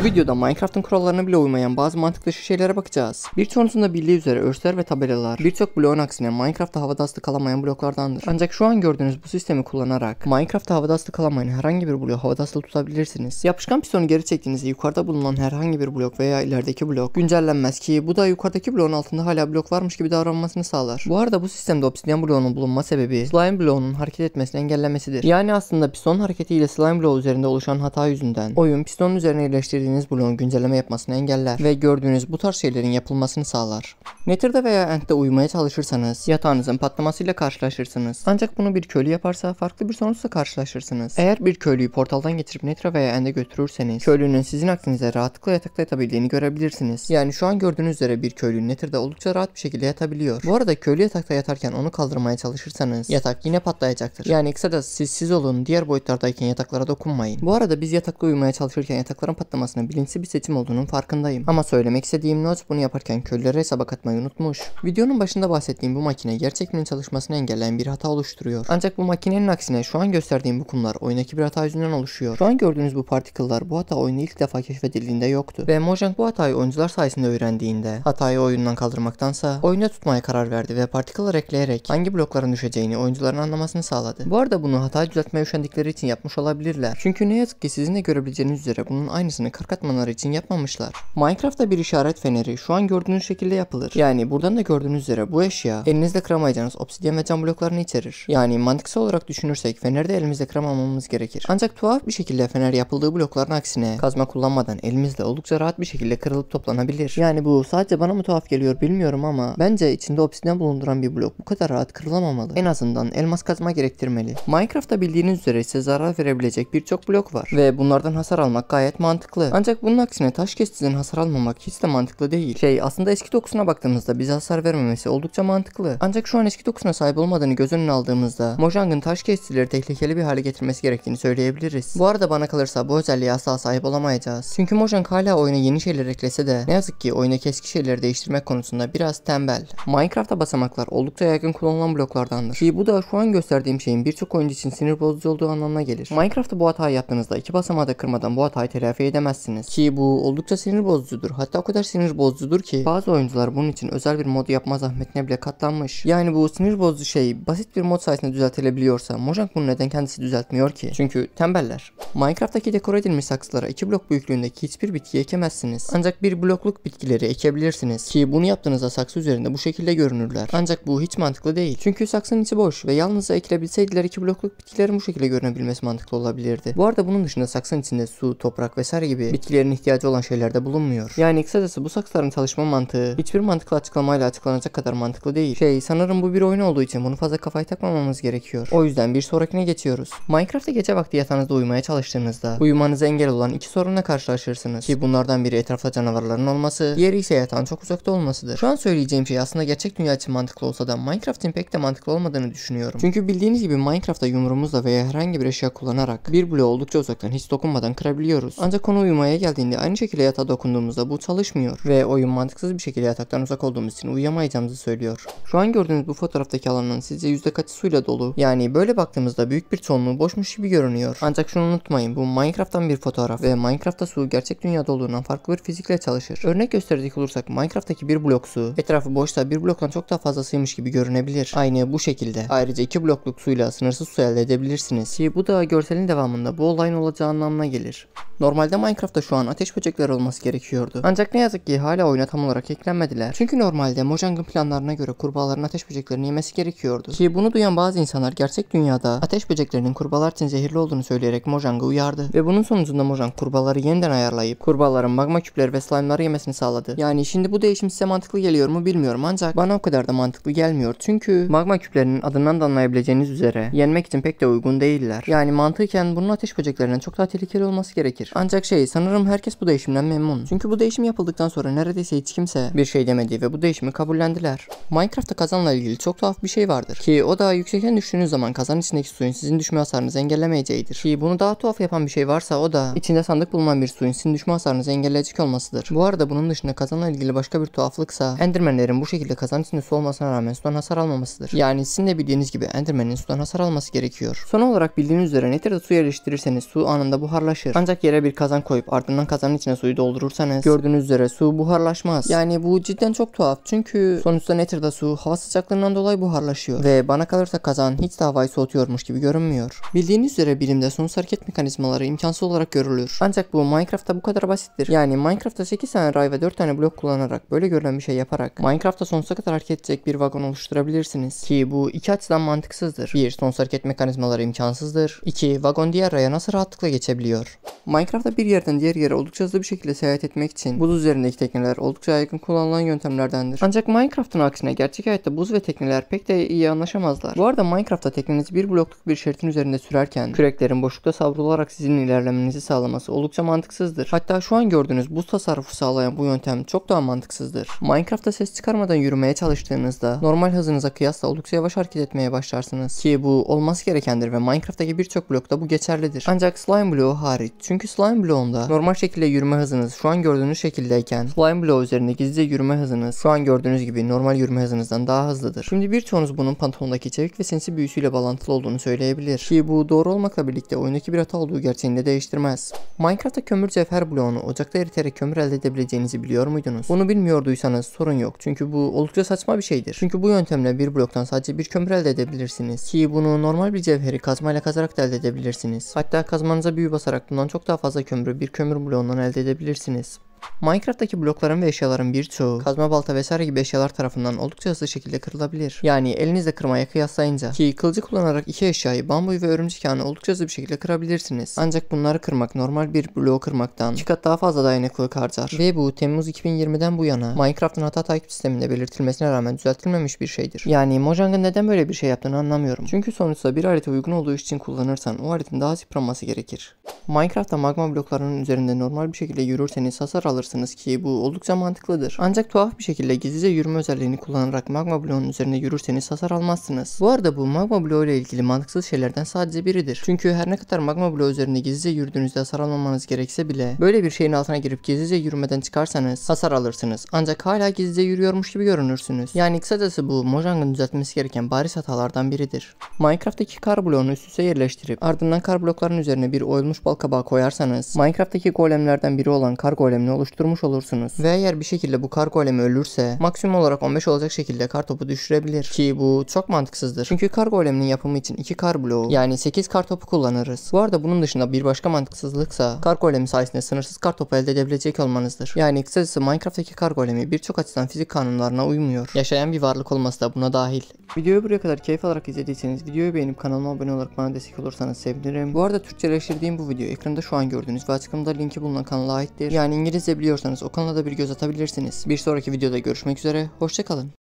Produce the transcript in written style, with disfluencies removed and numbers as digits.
Bu videoda Minecraft'ın kurallarına bile uymayan bazı mantıklı şeylere bakacağız. Birçoğunuzun da bildiği üzere örsler ve tabelalar birçok bloğun aksine Minecraft'ta havada asılı kalamayan bloklardandır. Ancak şu an gördüğünüz bu sistemi kullanarak Minecraft'ta havada asılı kalamayan herhangi bir bloğu havada asılı tutabilirsiniz. Yapışkan pistonu geri çektiğinizde yukarıda bulunan herhangi bir blok veya ilerideki blok güncellenmez ki bu da yukarıdaki bloğun altında hala blok varmış gibi davranmasını sağlar. Bu arada bu sistemde obsidian bloğunun bulunma sebebi slime bloğunun hareket etmesini engellemesidir. Yani aslında piston hareketiyle slime bloğu üzerinde oluşan hata yüzünden oyun pistonun üzerine iyileştirdiğiniz bloğun güncelleme yapmasını engeller ve gördüğünüz bu tarz şeylerin yapılmasını sağlar. Nether'da veya End'de uyumaya çalışırsanız yatağınızın patlamasıyla karşılaşırsınız. Ancak bunu bir köylü yaparsa farklı bir sonuçla karşılaşırsınız. Eğer bir köylüyü portaldan getirip Nether'a veya End'e götürürseniz köylünün sizin aksinize rahatlıkla yatakta yatabildiğini görebilirsiniz. Yani şu an gördüğünüz üzere bir köylü Nether'da oldukça rahat bir şekilde yatabiliyor. Bu arada köylü yatakta yatarken onu kaldırmaya çalışırsanız yatak yine patlayacaktır. Yani kısacası siz olun, diğer boyutlardayken yataklara dokunmayın. Bu arada biz yatakta uyumaya çalışırken yatakların patlamasının bilinçli bir seçim olduğunun farkındayım. Ama söylemek istediğim not bunu yaparken köylere hesaba katmayı unutmuş. Videonun başında bahsettiğim bu makine gerçekten çalışmasını engelleyen bir hata oluşturuyor. Ancak bu makinenin aksine şu an gösterdiğim bu kumlar oyundaki bir hata yüzünden oluşuyor. Şu an gördüğünüz bu particle'lar bu hata oyunda ilk defa keşfedildiğinde yoktu. Ve Mojang bu hatayı oyuncular sayesinde öğrendiğinde hatayı oyundan kaldırmaktansa oyunda tutmaya karar verdi ve particle'lar ekleyerek hangi blokların düşeceğini oyuncuların anlamasını sağladı. Bu arada bunu hata düzeltmeye üşendikleri için yapmış olabilirler. Çünkü ne yazık ki sizin de görebileceğiniz üzere bunun aynısını kar katmanları için yapmamışlar. Minecraft'ta bir işaret feneri şu an gördüğünüz şekilde yapılır. Yani buradan da gördüğünüz üzere bu eşya elinizle kıramayacağınız obsidian ve cam bloklarını içerir. Yani mantıksal olarak düşünürsek feneri de elimizle kıramamamız gerekir. Ancak tuhaf bir şekilde fener yapıldığı blokların aksine kazma kullanmadan elimizle oldukça rahat bir şekilde kırılıp toplanabilir. Yani bu sadece bana mı tuhaf geliyor bilmiyorum ama bence içinde obsidian bulunduran bir blok bu kadar rahat kırılamamalı. En azından elmas kazma gerektirmeli. Minecraft'ta bildiğiniz üzere size zarar verebilecek birçok blok var ve bunlardan hasar almak gayet mantıklı. Ancak bunun aksine taş kesiciden hasar almamak hiç de mantıklı değil. Aslında eski dokusuna baktığımızda bize hasar vermemesi oldukça mantıklı. Ancak şu an eski dokusuna sahip olmadığını göz önüne aldığımızda Mojang'ın taş kesicileri tehlikeli bir hale getirmesi gerektiğini söyleyebiliriz. Bu arada bana kalırsa bu özelliğe asla sahip olamayacağız. Çünkü Mojang hala oyuna yeni şeyler eklese de ne yazık ki oyundaki eski şeyleri değiştirmek konusunda biraz tembel. Minecraft'ta basamaklar oldukça yaygın kullanılan bloklardandır. Ki bu da şu an gösterdiğim şeyin birçok oyuncu için sinir bozucu olduğu anlamına gelir. Minecraft'ta bu hatayı yaptığınızda iki basamağı da kırmadan bu hatayı telafi edemezsiniz. Ki bu oldukça sinir bozucudur. Hatta o kadar sinir bozucudur ki bazı oyuncular bunun için özel bir mod yapma zahmetine bile katlanmış. Yani bu sinir bozucu şey basit bir mod sayesinde düzeltilebiliyorsa Mojang bunu neden kendisi düzeltmiyor ki? Çünkü tembeller. Minecraft'taki dekor edilmiş saksılara 2 blok büyüklüğündeki hiçbir bitki ekemezsiniz. Ancak 1 blokluk bitkileri ekebilirsiniz. Ki bunu yaptığınızda saksı üzerinde bu şekilde görünürler. Ancak bu hiç mantıklı değil. Çünkü saksının içi boş ve yalnızca ekilebilseydiler 2 blokluk bitkilerin bu şekilde görünebilmesi mantıklı olabilirdi. Bu arada bunun dışında saksının içinde su, toprak vesaire gibi bitkilerin ihtiyacı olan şeylerde bulunmuyor. Yani kısacası bu saksıların çalışma mantığı hiçbir mantıklı açıklamayla açıklanacak kadar mantıklı değil. Sanırım bu bir oyun olduğu için bunu fazla kafaya takmamamız gerekiyor. O yüzden bir sonrakine geçiyoruz. Minecraft'ta gece vakti yatağınızda uyumaya çalıştığınızda uyumanıza engel olan iki sorunla karşılaşırsınız. Ki bunlardan biri etrafta canavarların olması, diğeri ise yatağın çok uzakta olmasıdır. Şu an söyleyeceğim şey aslında gerçek dünya için mantıklı olsa da Minecraft'in pek de mantıklı olmadığını düşünüyorum. Çünkü bildiğiniz gibi Minecraft'ta yumruğumuzla veya herhangi bir eşya kullanarak bir bloğu oldukça uzaktan hiç dokunmadan kırabiliyoruz. Ancak konu uyumaya geldiğinde aynı şekilde yatağa dokunduğumuzda bu çalışmıyor ve oyun mantıksız bir şekilde yataktan uzak olduğumuz için uyuyamayacağımızı söylüyor. Şu an gördüğünüz bu fotoğraftaki alanın sizce yüzde kaçı suyla dolu? Yani böyle baktığımızda büyük bir çoğunluğu boşmuş gibi görünüyor. Ancak şunu unutmayın, bu Minecraft'tan bir fotoğraf ve Minecraft'ta su gerçek dünyada olduğundan farklı bir fizikle çalışır. Örnek gösterecek olursak Minecraft'taki bir blok su etrafı boşta bir bloktan çok daha fazlasıymış gibi görünebilir. Aynı bu şekilde. Ayrıca 2 blokluk suyla sınırsız su elde edebilirsiniz. Ki bu da görselin devamında bu olayın olacağı anlamına gelir. Normalde Minecraft'ta şu an ateş böcekleri olması gerekiyordu. Ancak ne yazık ki hala oyuna tam olarak eklenmediler. Çünkü normalde Mojang'ın planlarına göre kurbağaların ateş böceklerini yemesi gerekiyordu. Ki bunu duyan bazı insanlar gerçek dünyada ateş böceklerinin kurbağalar için zehirli olduğunu söyleyerek Mojang'ı uyardı. Ve bunun sonucunda Mojang kurbağaları yeniden ayarlayıp kurbağaların magma küpleri ve slime'ları yemesini sağladı. Yani şimdi bu değişim size mantıklı geliyor mu bilmiyorum ancak bana o kadar da mantıklı gelmiyor. Çünkü magma küplerinin adından da anlayabileceğiniz üzere yenmek için pek de uygun değiller. Yani mantıken bunun ateş böceklerinin çok daha tehlikeli olması gerekir. Ancak sanırım herkes bu değişimden memnun. Çünkü bu değişim yapıldıktan sonra neredeyse hiç kimse bir şey demedi ve bu değişimi kabullendiler. Minecraft'ta kazanla ilgili çok tuhaf bir şey vardır. Ki o da yüksekten düştüğünüz zaman kazanın içindeki suyun sizin düşme hasarınızı engellemeyeceğidir. Ki bunu daha tuhaf yapan bir şey varsa o da içinde sandık bulunan bir suyun sizin düşme hasarınızı engelleyecek olmasıdır. Bu arada bunun dışında kazanla ilgili başka bir tuhaflıksa Enderman'lerin bu şekilde kazanın içinde su olmasına rağmen sudan hasar almamasıdır. Yani sizin de bildiğiniz gibi Enderman'in sudan hasar alması gerekiyor. Son olarak bildiğiniz üzere Nether'da su yerleştirirseniz su anında buharlaşır. Ancak yere bir kazan koyup koyup ardından kazanın içine suyu doldurursanız gördüğünüz üzere su buharlaşmaz. Yani bu cidden çok tuhaf çünkü sonuçta Nether'da su hava sıcaklığından dolayı buharlaşıyor ve bana kalırsa kazan hiç de havayı soğutuyormuş gibi görünmüyor. Bildiğiniz üzere bilimde sonsuz hareket mekanizmaları imkansız olarak görülür. Ancak bu Minecraft'ta bu kadar basittir. Yani Minecraft'ta 8 tane ray ve 4 tane blok kullanarak böyle görülen bir şey yaparak Minecraft'ta sonsuza kadar hareket edecek bir vagon oluşturabilirsiniz. Ki bu iki açıdan mantıksızdır. 1. Sonsuz hareket mekanizmaları imkansızdır. 2. Vagon diğer raya nasıl rahatlıkla geçebiliyor? Minecraft'ta bir yerden diğer yere oldukça hızlı bir şekilde seyahat etmek için buz üzerindeki tekneler oldukça yaygın kullanılan yöntemlerdendir. Ancak Minecraft'ın aksine gerçek hayatta buz ve tekneler pek de iyi anlaşamazlar. Bu arada Minecraft'ta teknenizi bir blokluk bir şeritin üzerinde sürerken küreklerin boşlukta savrularak sizin ilerlemenizi sağlaması oldukça mantıksızdır. Hatta şu an gördüğünüz buz tasarrufu sağlayan bu yöntem çok daha mantıksızdır. Minecraft'ta ses çıkarmadan yürümeye çalıştığınızda normal hızınıza kıyasla oldukça yavaş hareket etmeye başlarsınız. Ki bu olması gerekendir ve Minecraft'taki birçok blokta bu geçerlidir. Ancak slime bloğu hariç. Çünkü slime bloğunda normal şekilde yürüme hızınız şu an gördüğünüz şekildeyken slime bloğu üzerinde gizlice yürüme hızınız şu an gördüğünüz gibi normal yürüme hızınızdan daha hızlıdır. Şimdi birçoğunuz bunun pantolondaki çevik ve sinsi büyüsüyle bağlantılı olduğunu söyleyebilir. Ki bu doğru olmakla birlikte oyundaki bir hata olduğu gerçeğini de değiştirmez. Minecraft'ta kömür cevher bloğunu ocakta eriterek kömür elde edebileceğinizi biliyor muydunuz? Bunu bilmiyorduysanız sorun yok. Çünkü bu oldukça saçma bir şeydir. Çünkü bu yöntemle bir bloktan sadece bir kömür elde edebilirsiniz. Ki bunu normal bir cevheri kazmayla kazarak da elde edebilirsiniz. Hatta kazmanıza büyü basarak bundan çok daha fazla kömürü bir kömür bloğundan elde edebilirsiniz. Minecraft'taki blokların ve eşyaların birçoğu kazma balta vesaire gibi eşyalar tarafından oldukça hızlı şekilde kırılabilir. Yani elinizle kırmaya kıyaslayınca ki kılıcı kullanarak iki eşyayı bambuyu ve örümcek ağını oldukça hızlı bir şekilde kırabilirsiniz. Ancak bunları kırmak normal bir bloğu kırmaktan 2 kat daha fazla dayanıklılık harcar. Ve bu Temmuz 2020'den bu yana Minecraft'ın hata takip sisteminde belirtilmesine rağmen düzeltilmemiş bir şeydir. Yani Mojang'ın neden böyle bir şey yaptığını anlamıyorum. Çünkü sonuçta bir harita uygun olduğu için kullanırsan o haritanın daha yıpranması gerekir. Minecraft'ta magma bloklarının üzerinde normal bir şekilde yürürseniz hasar alırsınız ki bu oldukça mantıklıdır. Ancak tuhaf bir şekilde gizlice yürüme özelliğini kullanarak magma bloğunun üzerinde yürürseniz hasar almazsınız. Bu arada bu magma bloğu ile ilgili mantıksız şeylerden sadece biridir. Çünkü her ne kadar magma bloğu üzerinde gizlice yürüdüğünüzde hasar almamanız gerekse bile böyle bir şeyin altına girip gizlice yürümeden çıkarsanız hasar alırsınız. Ancak hala gizlice yürüyormuş gibi görünürsünüz. Yani kısacası bu Mojang'ın düzeltmesi gereken bariz hatalardan biridir. Minecraft'taki kar bloğunu üst üste yerleştirip ardından kar bloklarının üzerine bir oyulmuş bal kabağı koyarsanız Minecraft'taki golemlerden biri olan kar golemini oluşturmuş olursunuz. Ve eğer bir şekilde bu kar golemi ölürse maksimum olarak 15 olacak şekilde kar topu düşürebilir. Ki bu çok mantıksızdır. Çünkü kar goleminin yapımı için 2 kar bloğu yani 8 kar topu kullanırız. Bu arada bunun dışında bir başka mantıksızlıksa kar golemi sayesinde sınırsız kar topu elde edebilecek olmanızdır. Yani kısacası Minecraft'taki kar golemi birçok açıdan fizik kanunlarına uymuyor. Yaşayan bir varlık olması da buna dahil. Videoyu buraya kadar keyif alarak izlediyseniz videoyu beğenip kanalıma abone olarak bana destek olursanız sevinirim. Bu arada Türkçeleştirdiğim bu video ekranda şu an gördüğünüz ve açıklamada linki bulunan kanala aittir. Yani İngilizce biliyorsanız o kanala da bir göz atabilirsiniz. Bir sonraki videoda görüşmek üzere. Hoşça kalın.